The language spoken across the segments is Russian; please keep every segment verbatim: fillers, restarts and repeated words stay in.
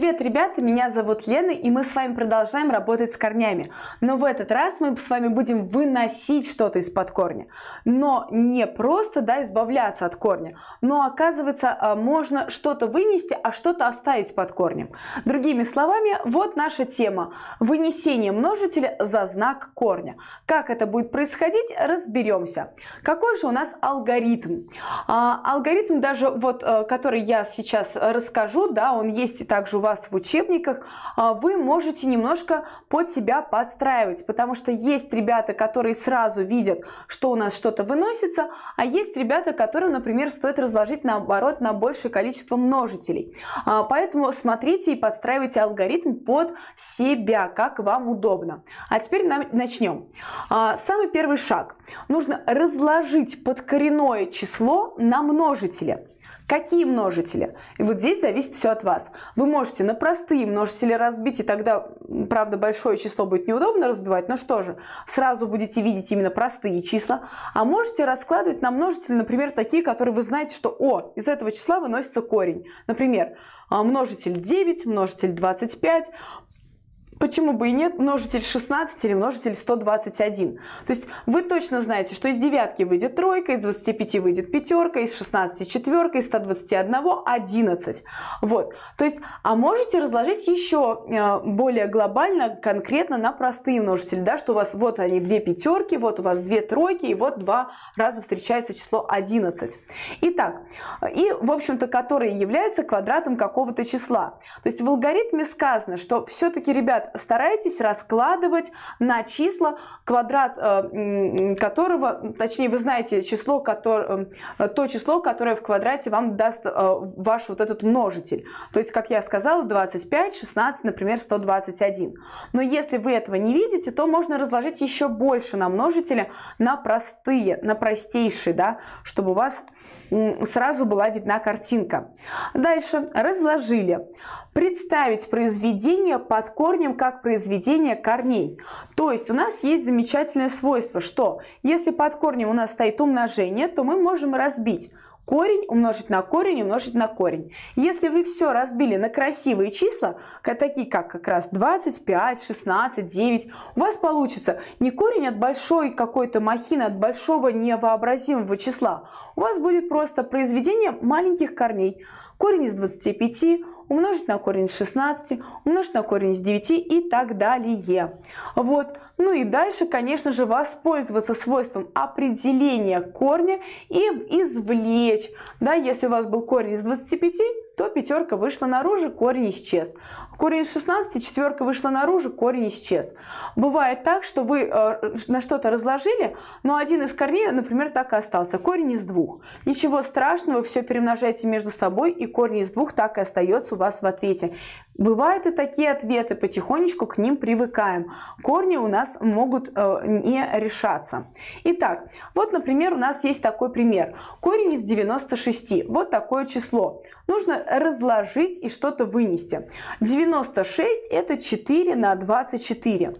Привет, ребята, меня зовут Лена, и мы с вами продолжаем работать с корнями. Но в этот раз мы с вами будем выносить что-то из-под корня. Но не просто, да, избавляться от корня, но, оказывается, можно что-то вынести, а что-то оставить под корнем. Другими словами, вот наша тема. Вынесение множителя за знак корня. Как это будет происходить, разберемся. Какой же у нас алгоритм? А, алгоритм даже, вот, который я сейчас расскажу, да, он есть и также у вас в учебниках, вы можете немножко под себя подстраивать, потому что есть ребята, которые сразу видят, что у нас что-то выносится, а есть ребята, которым, например, стоит разложить наоборот на большее количество множителей. Поэтому смотрите и подстраивайте алгоритм под себя, как вам удобно. А теперь начнем. Самый первый шаг. Нужно разложить подкоренное число на множители. Какие множители? И вот здесь зависит все от вас. Вы можете на простые множители разбить, и тогда, правда, большое число будет неудобно разбивать, но что же, сразу будете видеть именно простые числа. А можете раскладывать на множители, например, такие, которые вы знаете, что о, из этого числа выносится корень. Например, множитель девять, множитель двадцать пять. Почему бы и нет, множитель шестнадцать или множитель сто двадцать один. То есть вы точно знаете, что из девятки выйдет тройка, из двадцати пяти выйдет пятерка, из шестнадцати четверка, из ста двадцати одного одиннадцать. Вот. То есть, а можете разложить еще более глобально, конкретно на простые множители, да, что у вас вот они две пятерки, вот у вас две тройки, и вот два раза встречается число одиннадцать. Итак, и, в общем-то, который является квадратом какого-то числа. То есть в алгоритме сказано, что все-таки, ребят, старайтесь раскладывать на числа, квадрат которого, точнее, вы знаете число, которое, то число, которое в квадрате вам даст ваш вот этот множитель. То есть, как я сказала, двадцать пять, шестнадцать, например, сто двадцать один. Но если вы этого не видите, то можно разложить еще больше на множители, на простые, на простейшие, да, чтобы у вас сразу была видна картинка. Дальше разложили. Представить произведение под корнем как произведение корней. То есть у нас есть замечательное свойство, что если под корнем у нас стоит умножение, то мы можем разбить корень, умножить на корень, умножить на корень. Если вы все разбили на красивые числа, такие как как раз двадцать пять, шестнадцать, девять, у вас получится не корень от большой какой-то махины, от большого невообразимого числа. У вас будет просто произведение маленьких корней. Корень из двадцати пяти, умножить на корень из шестнадцати, умножить на корень из девяти и так далее. Вот. Ну и дальше, конечно же, воспользоваться свойством определения корня и извлечь. Да, если у вас был корень из двадцати пяти, то пятерка вышла наружу, корень исчез. Корень из шестнадцати, четверка вышла наружу, корень исчез. Бывает так, что вы э, на что-то разложили, но один из корней, например, так и остался. Корень из двух. Ничего страшного, все перемножаете между собой, и корень из двух так и остается у вас в ответе. Бывают и такие ответы, потихонечку к ним привыкаем. Корни у нас могут э, не решаться. Итак, вот, например, у нас есть такой пример. Корень из девяноста шести. Вот такое число. Нужно разложить и что-то вынести. девяносто шесть это четыре на двадцать четыре.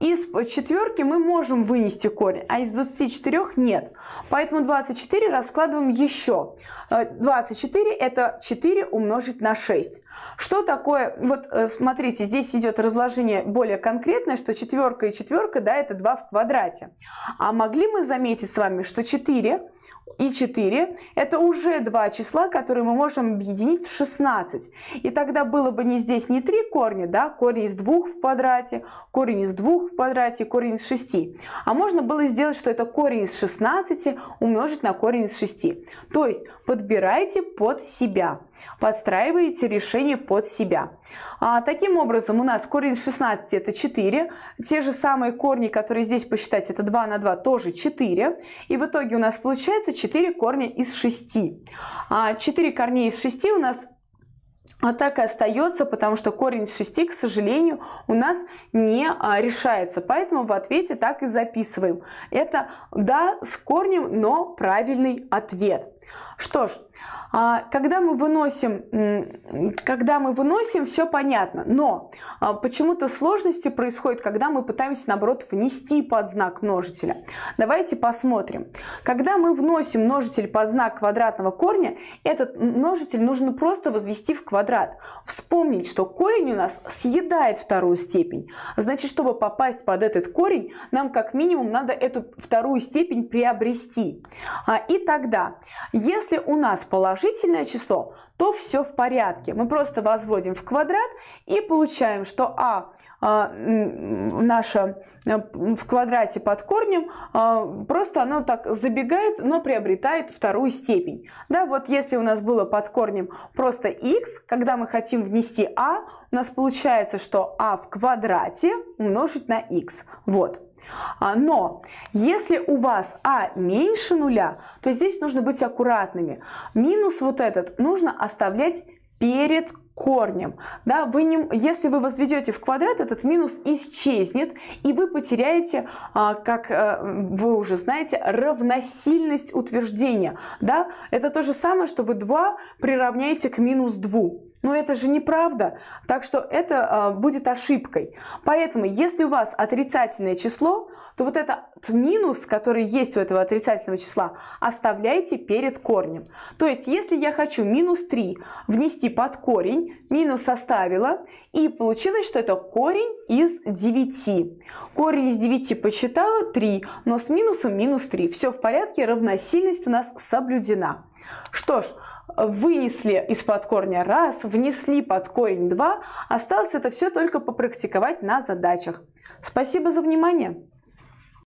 Из четверки мы можем вынести корень, а из двадцати четырёх нет. Поэтому двадцать четыре раскладываем еще. двадцать четыре это четыре умножить на шесть. Что такое? Вот смотрите, здесь идет разложение более конкретное, что четверка и четверка, да, это два в квадрате. А могли мы заметить с вами, что четыре и четыре это уже два числа, которые мы можем объединить в шестнадцать. И тогда было бы не здесь не три корня, да, корень из двух в квадрате, корень из двух в квадрате, корень из шести. А можно было сделать, что это корень из шестнадцати умножить на корень из шести. То есть подбирайте под себя, подстраиваете решение под себя. А, таким образом, у нас корень из шестнадцати это четыре. Те же самые корни, которые здесь посчитать, это два на два, тоже четыре. И в итоге у нас получается четыре корня из шести. А, четыре корня из шести у нас а так и остается, потому что корень из шести, к сожалению, у нас не а, решается. Поэтому в ответе так и записываем. Это да, с корнем, но правильный ответ. Что ж, когда мы выносим, когда мы выносим, все понятно, но почему-то сложности происходят, когда мы пытаемся, наоборот, внести под знак множителя. Давайте посмотрим. Когда мы вносим множитель под знак квадратного корня, этот множитель нужно просто возвести в квадрат. Вспомнить, что корень у нас съедает вторую степень. Значит, чтобы попасть под этот корень, нам как минимум надо эту вторую степень приобрести. И тогда, если у нас положительное число, то все в порядке. Мы просто возводим в квадрат и получаем, что а, а наша в квадрате под корнем, а, просто оно так забегает, но приобретает вторую степень. Да, вот если у нас было под корнем просто x, когда мы хотим внести а, у нас получается, что а в квадрате умножить на x. Вот. Но если у вас а меньше нуля, то здесь нужно быть аккуратными. Минус вот этот нужно оставлять перед корнем. Да, вы не, если вы возведете в квадрат, этот минус исчезнет, и вы потеряете, как вы уже знаете, равносильность утверждения. Да? Это то же самое, что вы два приравняете к минус двум. Но это же неправда, так что это э, будет ошибкой. Поэтому, если у вас отрицательное число, то вот этот минус, который есть у этого отрицательного числа, оставляйте перед корнем. То есть, если я хочу минус три внести под корень, минус оставила, и получилось, что это корень из девяти. Корень из девяти посчитала три, но с минусом минус три. Все в порядке, равносильность у нас соблюдена. Что ж, вынесли из-под корня раз, внесли под корень два. Осталось это все только попрактиковать на задачах. Спасибо за внимание!